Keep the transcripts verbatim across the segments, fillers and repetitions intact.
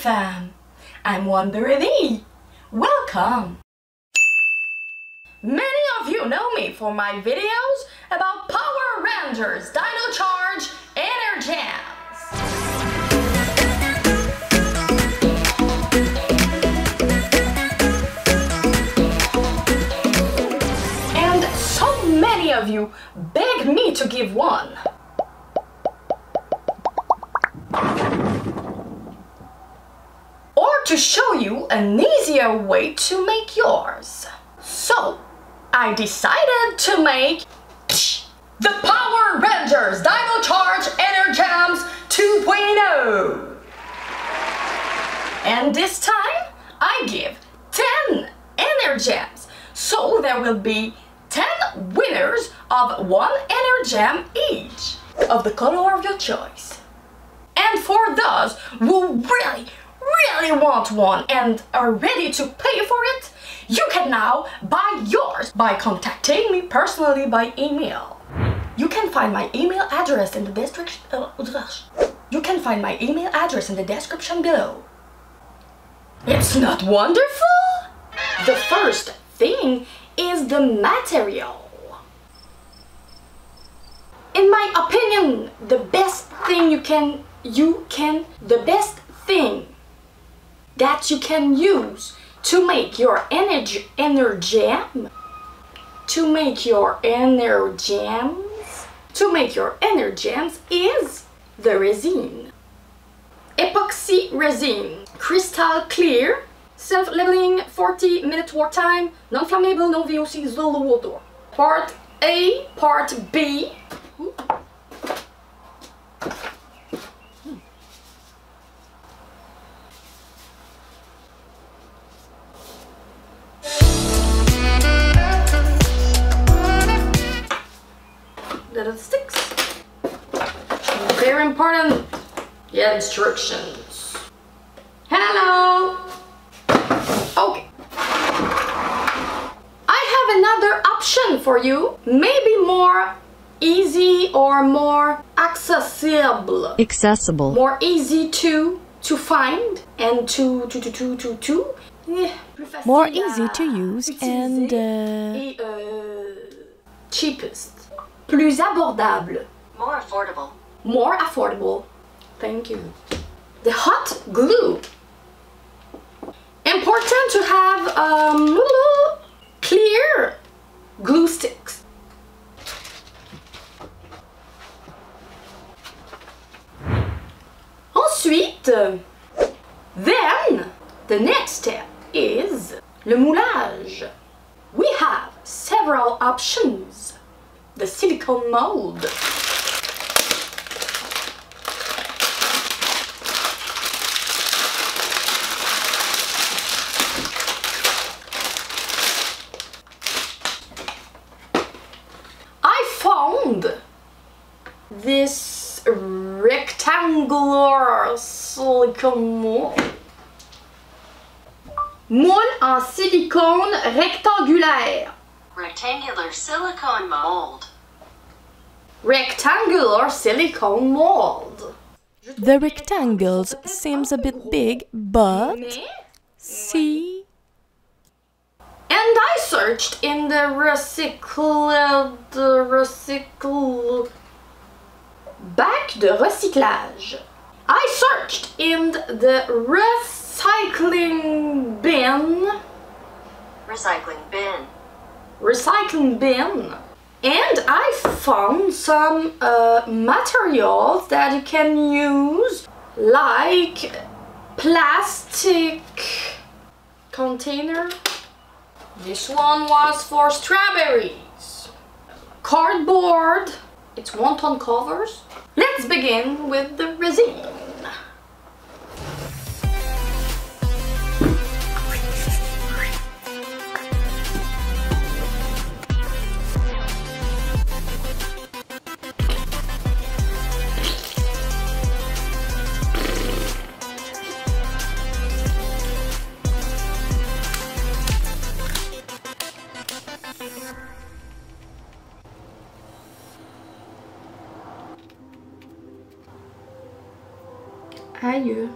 fam! I'm Wonder Evy. Welcome! Many of you know me for my videos about Power Rangers Dino Charge Energems. Many of you beg me to give one. Or to show you an easier way to make yours. So, I decided to make the Power Rangers Dino Charge Energems two point oh. And this time, I give ten Energems. So there will be ten winners of one Energem each, of the color of your choice. And for those who really, really want one and are ready to pay for it, you can now buy yours by contacting me personally by email. You can find my email address in the description. You can find my email address in the description below. It's not wonderful? The first thing is the material. In my opinion, the best thing you can you can the best thing that you can use to make your energy energem to make your energems to make your energems is the resin. Epoxy resin, crystal clear, self-leveling, forty minute war time, non-flammable, no V O C, zero water. Part A, part B. Little sticks. Very important. Yeah, instructions. Hello. Okay. I have another option for you, maybe more easy or more accessible. Accessible. More easy to to find and to to to to to. to. Yeah. More easy to use and uh... cheapest. Plus abordable. More affordable. More affordable. Thank you. The hot glue. Important to have um, clear glue sticks. Ensuite, then the next step is le moulage. We have several options. The silicone mold. This rectangular silicone mold. Moule en silicone rectangulaire. Rectangular silicone mold. Rectangular silicone mold. The rectangles seems a bit big, but see. And I searched in the recycle, the recycle. Bac de recyclage. I searched in the recycling bin. Recycling bin. Recycling bin. And I found some uh, materials that you can use, like plastic container. This one was for strawberries. Cardboard. It's one-ton covers. Let's begin with the resin. Aïe.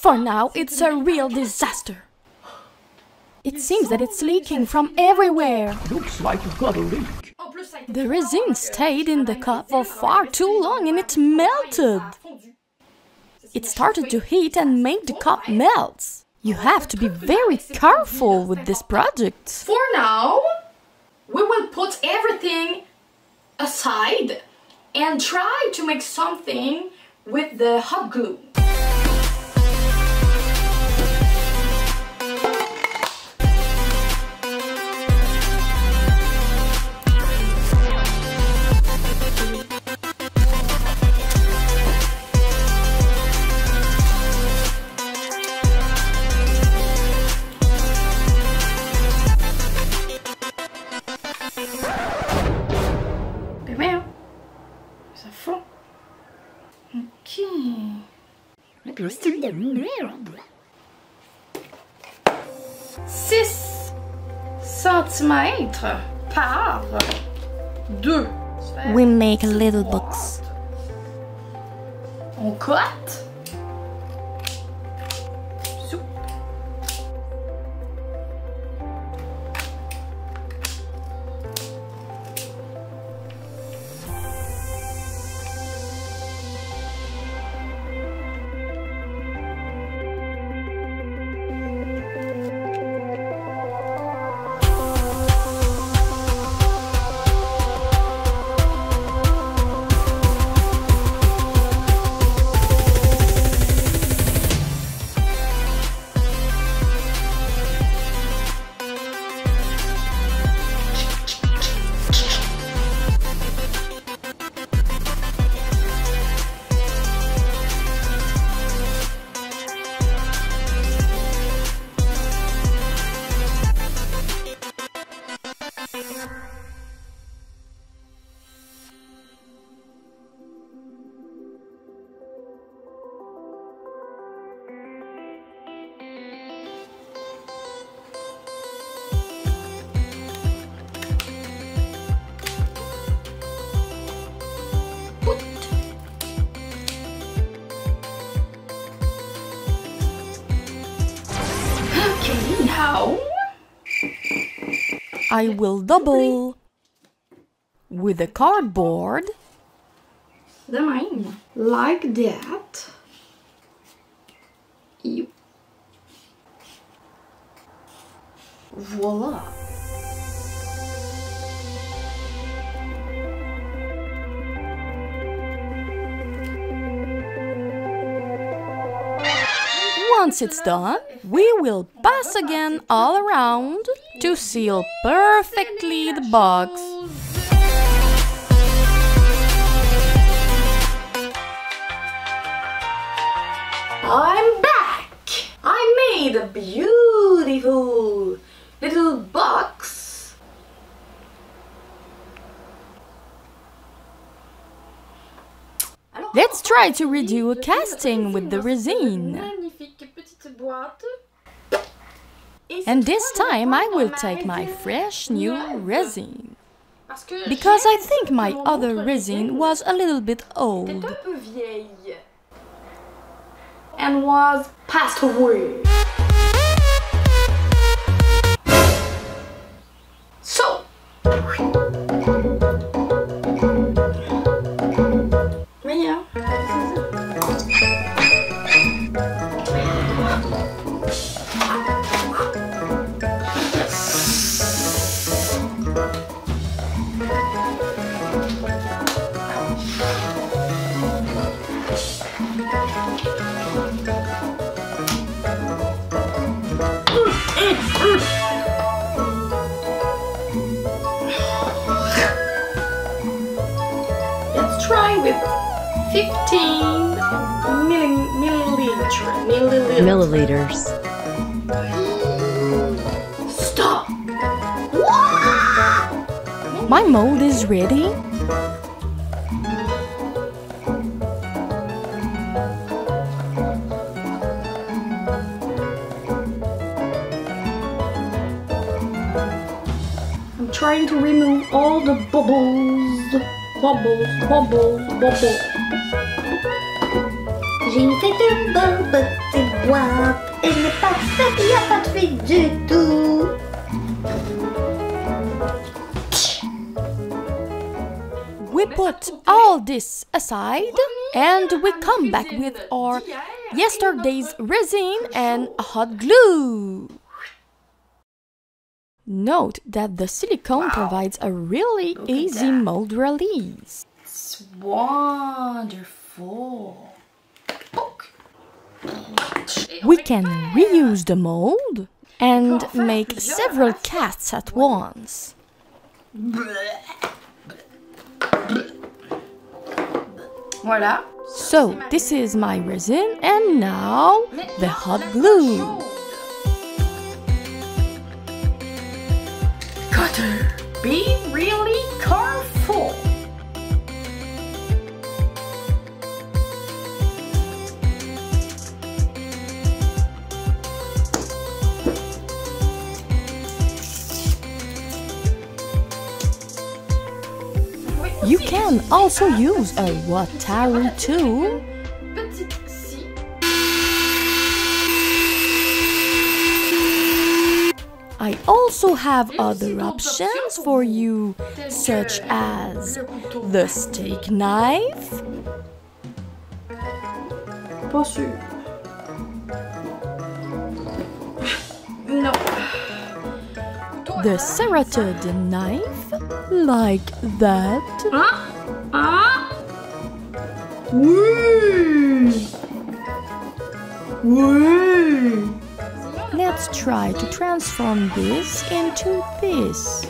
For now, it's a real disaster. It seems that it's leaking from everywhere. Looks like you've got a leak. The resin stayed in the cup for far too long and it melted. It started to heat and made the cup melt. You have to be very careful with this project. For now, we will put everything aside and try to make something with the hot glue. We make a little box. On cut. I will double with a cardboard. The mine like that. You. Voila. Once it's done, we will pass again all around to seal perfectly the box. I'm back! I made a beautiful little box. Let's try to redo a casting with the resin. And this time I will take my fresh new resin, because I think my other resin was a little bit old and was passed away. So, milliliters. Stop! Wah! My mold is ready. trying to remove all the bubbles. Bubbles, bubbles, bubbles. J'ai fait un beau petit boîte. Elle n'est pas faite, il n'y a pas de fait du tout. We put all this aside and we come back with our yesterday's resin and hot glue. Note that the silicone wow. provides a really Look easy mold release. It's wonderful. We can reuse the mold and make several casts at once. Voilà. So, this is my resin and now the hot glue. Cutter, be really careful. You can also use a rotary tool . I also have other options for you, such as the steak knife Pas sûr. No. The serrated knife, like that. Huh? Huh? Woo. Woo. Let's try to transform this into this.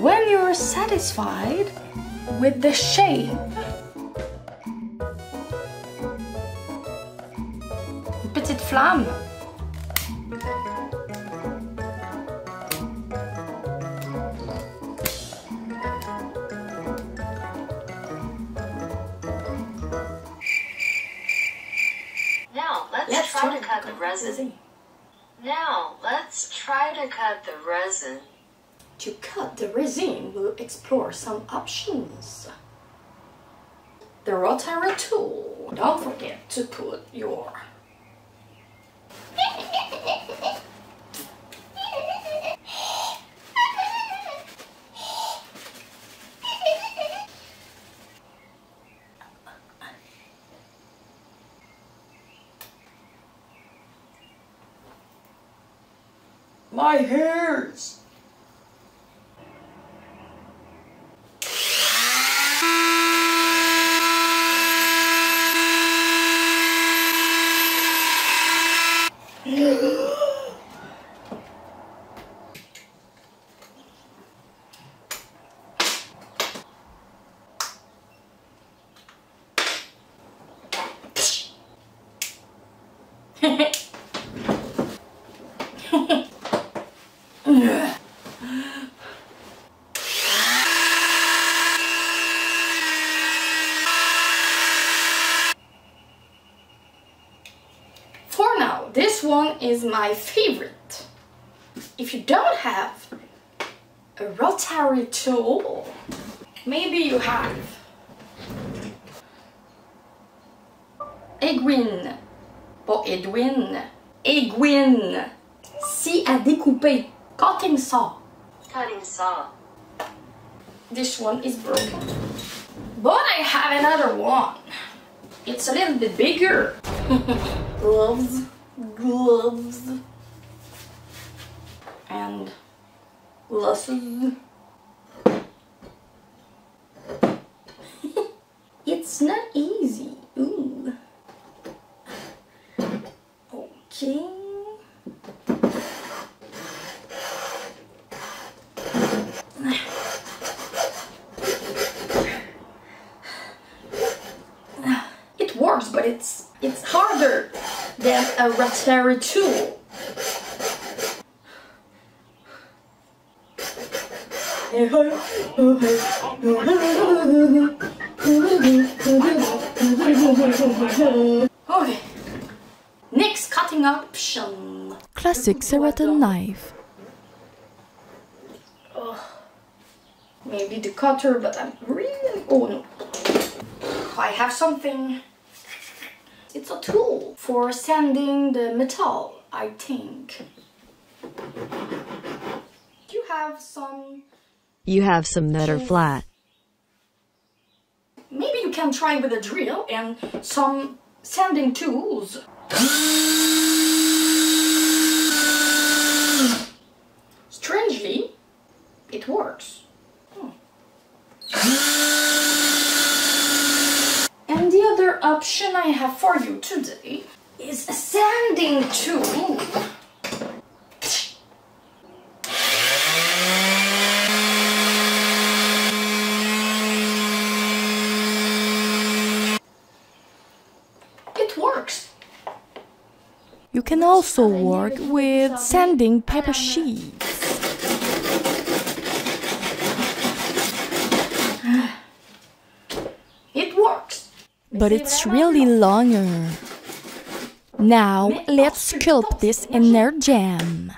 When you're satisfied with the shape, petite flamme. Now let's, let's try, try to cut, cut the resin. Now let's try to cut the resin. To cut the resin, we'll explore some options. The rotary tool. Don't forget to put your... My hairs! This one is my favorite. If you don't have a rotary tool, maybe you have aiguine. Pas Edwin. Aiguine. Scie à découper. Cutting saw. Cutting saw. This one is broken. But I have another one. It's a little bit bigger. gloves, gloves, and glasses. It's not easy. Ooh. Okay. It works, but it's it's harder than a rotary tool. Okay. Next cutting option. Classic serrated knife. Oh, maybe the cutter, but I'm really... Oh no. I have something. It's a tool for sanding the metal, I think. You have some... You have some that are flat. Maybe you can try with a drill and some sanding tools. Strangely, it works. Hmm. And the other option I have for you today is a sanding tool. You can also work with sanding paper sheets. It works! But it's really longer. Now let's sculpt this energem.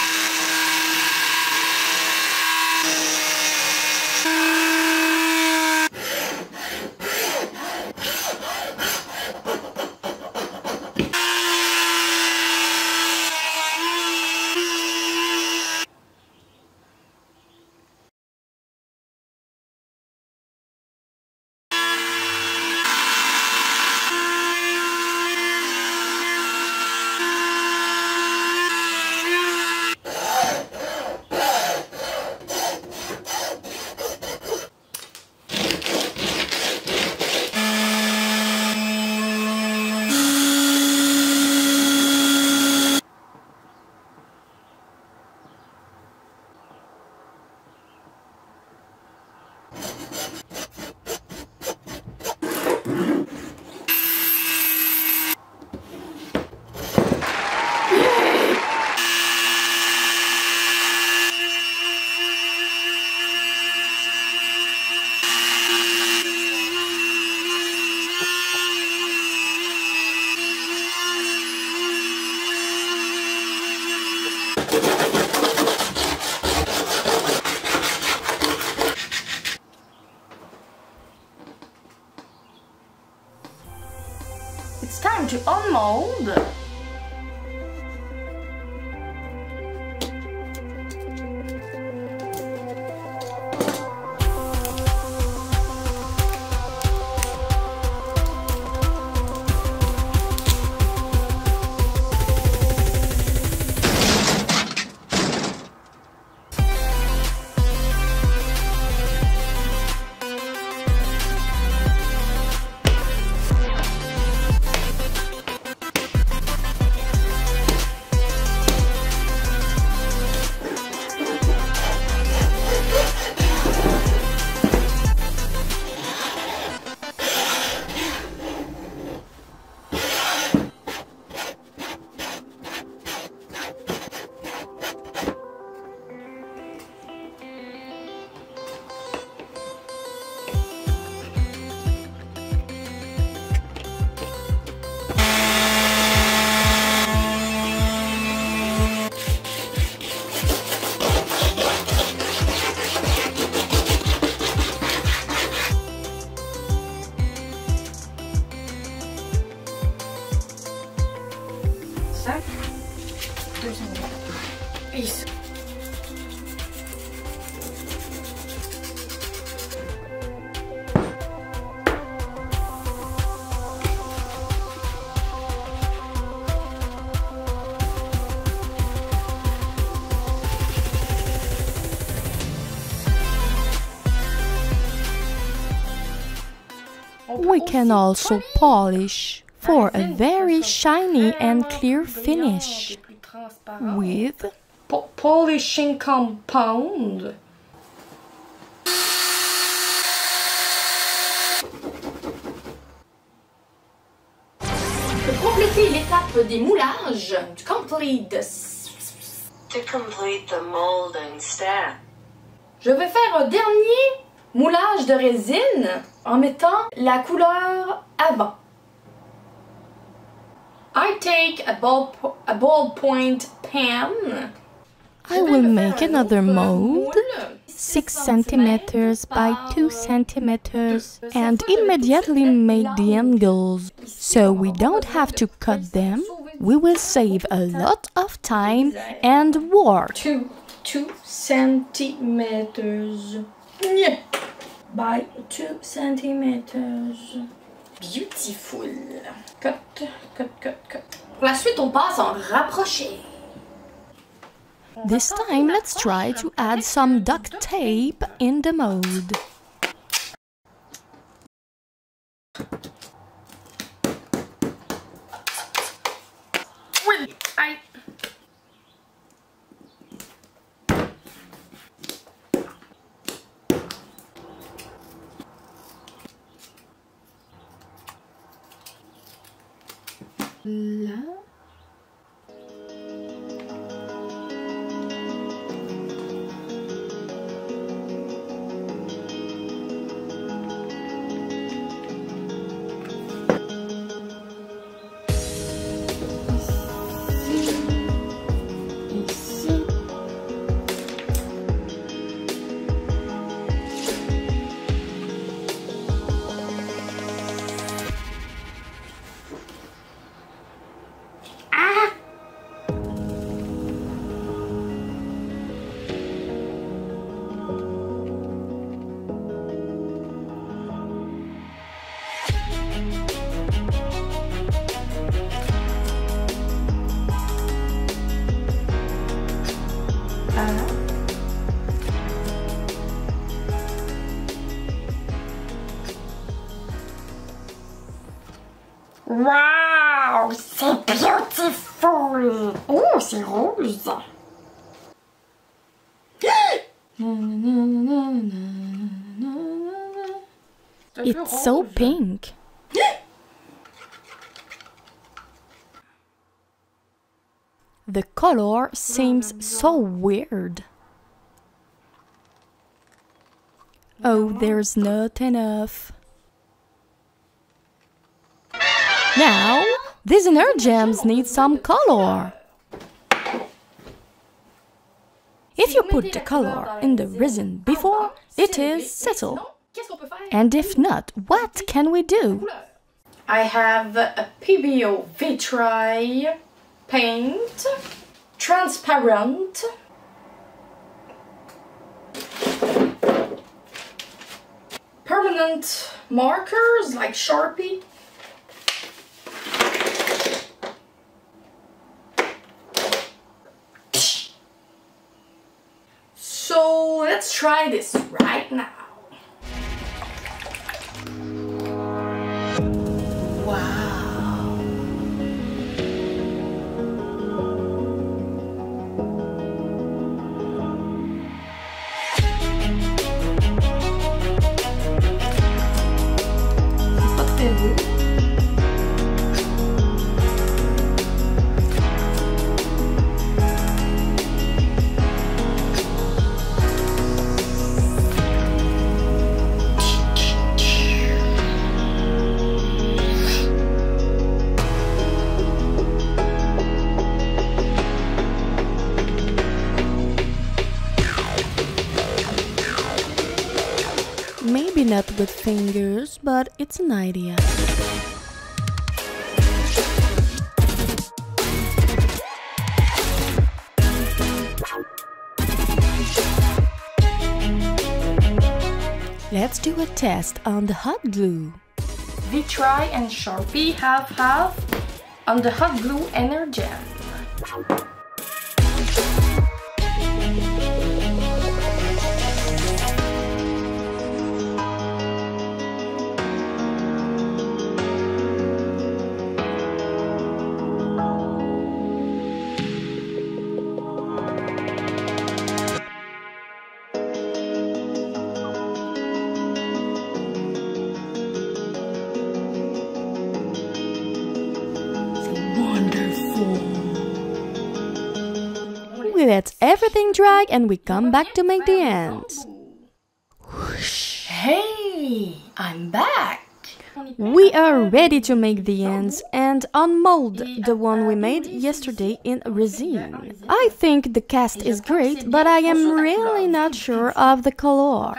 It's time to unmold. We can also polish for a very shiny and clear finish with polishing compound. Pour compléter l'étape des moulages, to complete the to complete the mold and stamp. Je vais faire un dernier moulage de résine en mettant la couleur avant. I take a ball a ballpoint pen. I will make another mold, six centimeters by two centimeters, and immediately make the angles, so we don't have to cut them. We will save a lot of time and work. two centimeters yeah. by two centimeters. Beautiful. Cut, cut, cut, cut. Pour la suite, on passe en rapproché. This time, let's try to add some duct tape in the mold. La... Wow, c'est beautiful! Oh, c'est rose! It's so pink! The color seems so weird. Oh, there's not enough. Now, these energems need some color. If you put the color in the resin before, it is settled. And if not, what can we do? I have a P B O Vitri paint, transparent. Permanent markers like Sharpie. So let's try this right now. Wow. C'est pas très beau. Maybe not with fingers, but it's an idea. Let's do a test on the hot glue. Vitri and Sharpie half-half on the hot glue energem. everything dry and we come back to make the ends. Hey, I'm back! We are ready to make the ends and unmold the one we made yesterday in resin. I think the cast is great, but I am really not sure of the color.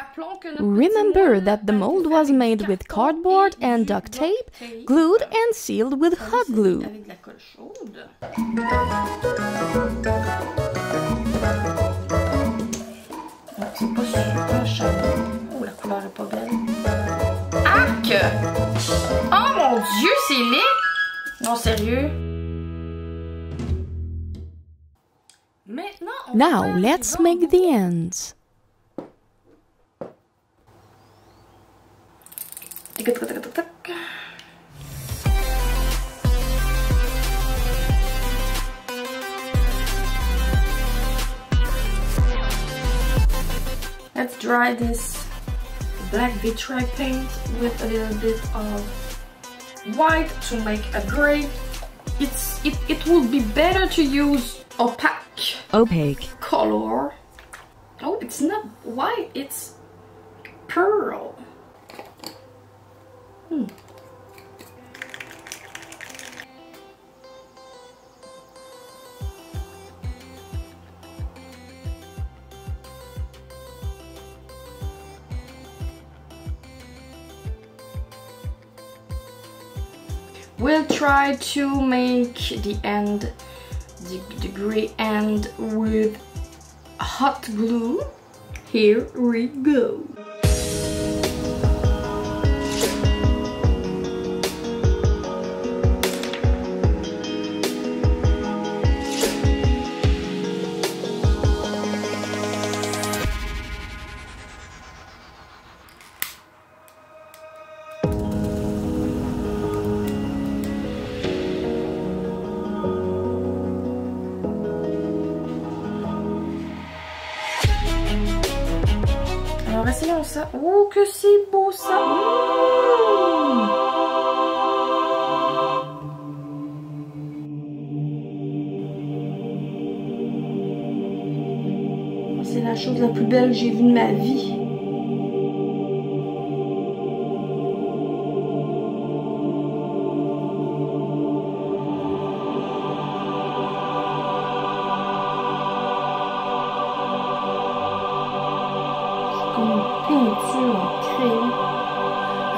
Remember that the mold was made with cardboard and duct tape, glued and sealed with hot glue. Arc! Oh mon Dieu, c'est laid! Non, sérieux? Now, let's make the ends. Let's dry this black vitreous paint with a little bit of white to make a gray. It's it, it would be better to use opaque opaque color. Oh, it's not white, it's pearl. Hmm. We'll try to make the end, the, the grey end with hot glue. Here we go. Essayons ça. Oh, que c'est beau ça! Oh. C'est la chose la plus belle que j'ai vue de ma vie.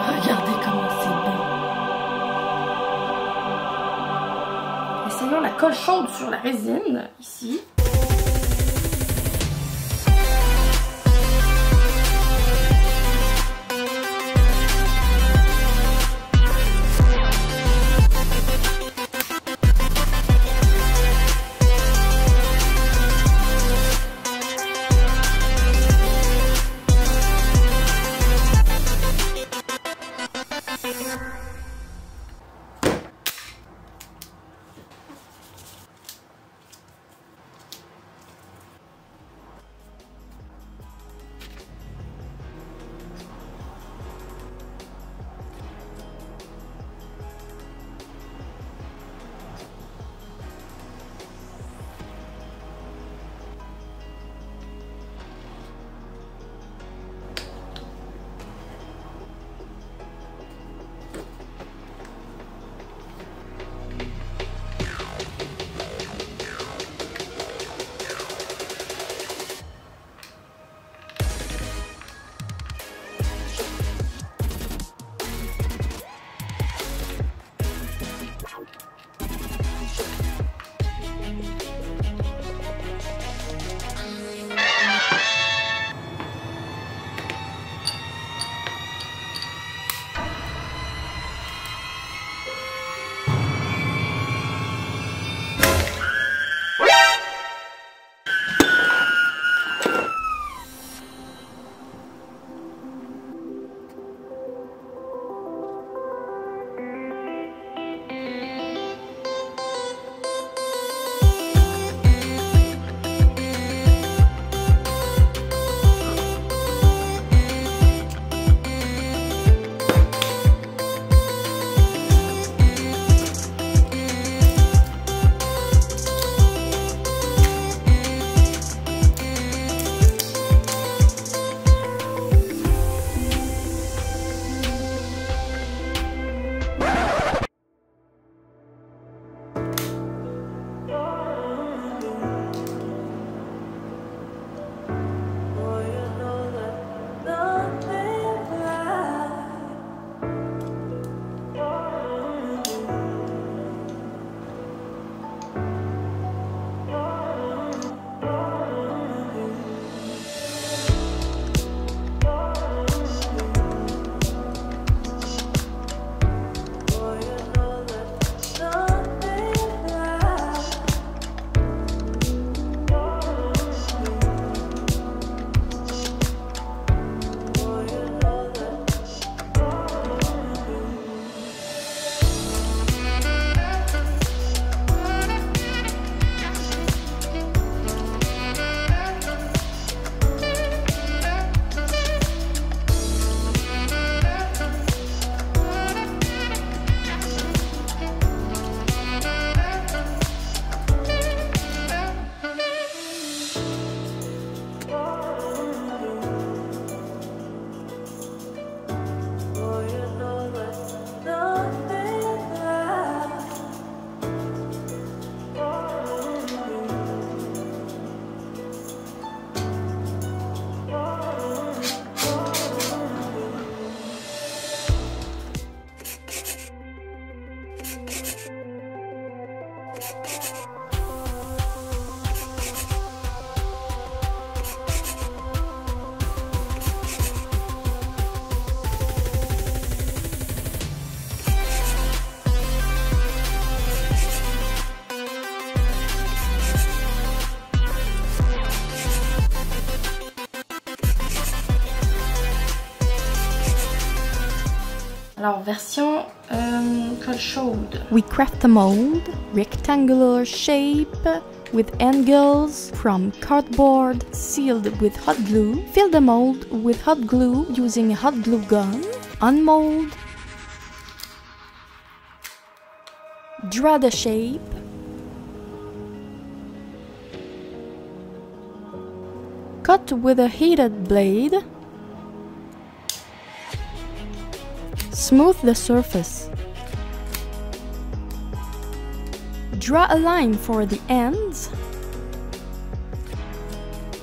Regardez comment c'est beau. Essayons la colle chaude sur la résine, ici. Alors version um, controlled. We craft the mold, rectangular shape with angles from cardboard sealed with hot glue. Fill the mold with hot glue using a hot glue gun. Unmold. Draw the shape. Cut with a heated blade. Smooth the surface. Draw a line for the ends.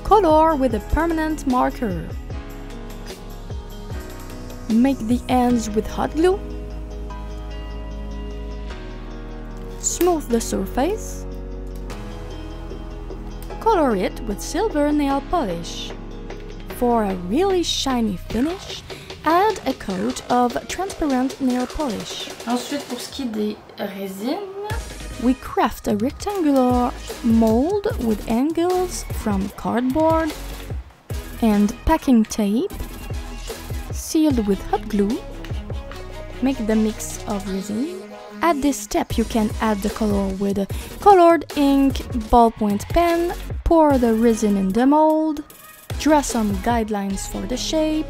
Color with a permanent marker. Make the ends with hot glue. Smooth the surface. Color it with silver nail polish. For a really shiny finish, add a coat of transparent nail polish. Ensuite, pour ce qui est des résines, we craft a rectangular mold with angles from cardboard and packing tape, sealed with hot glue. Make the mix of resin. At this step, you can add the color with a colored ink, ballpoint pen, pour the resin in the mold, draw some guidelines for the shape,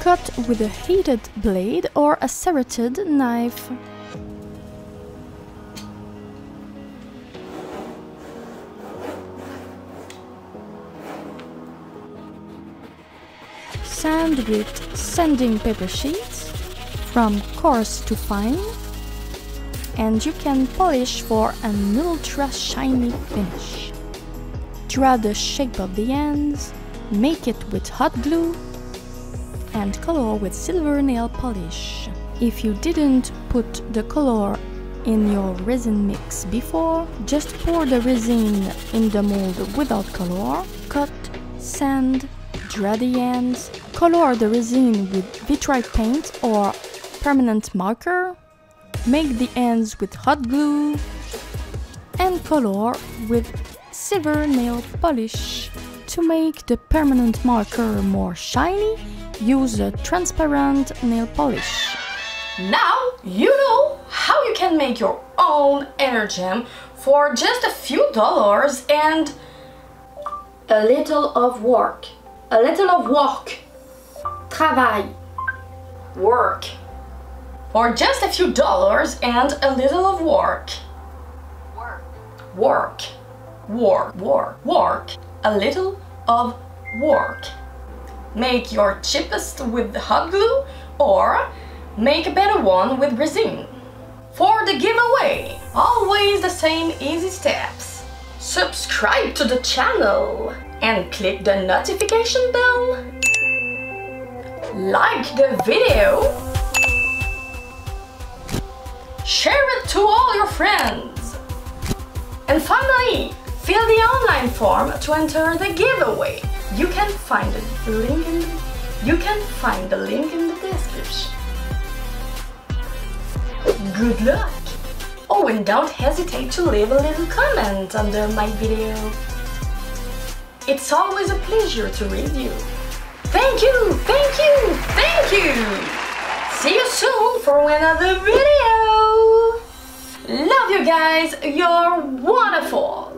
cut with a heated blade or a serrated knife. Sand with sanding paper sheets, from coarse to fine. And you can polish for an ultra shiny finish. Draw the shape of the ends, make it with hot glue, and color with silver nail polish. If you didn't put the color in your resin mix before, just pour the resin in the mold without color, cut, sand, draw the ends, color the resin with vitrite paint or permanent marker, make the ends with hot glue and color with silver nail polish. To make the permanent marker more shiny, use a transparent nail polish. Now you know how you can make your own Energem for just a few dollars and a little of work. A little of work. Travail. Work. For just a few dollars and a little of work. Work. Work. Work. Work. Work. A little of work. Make your cheapest with hot glue or make a better one with resin. For the giveaway, always the same easy steps. Subscribe to the channel and click the notification bell. Like the video. Share it to all your friends! And finally, fill the online form to enter the giveaway. You can find the link in the, you can find the link in the description. Good luck! Oh, and don't hesitate to leave a little comment under my video. It's always a pleasure to read you. Thank you, thank you, thank you! See you soon for another video! Love you guys, you're wonderful!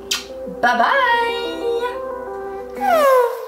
Bye bye!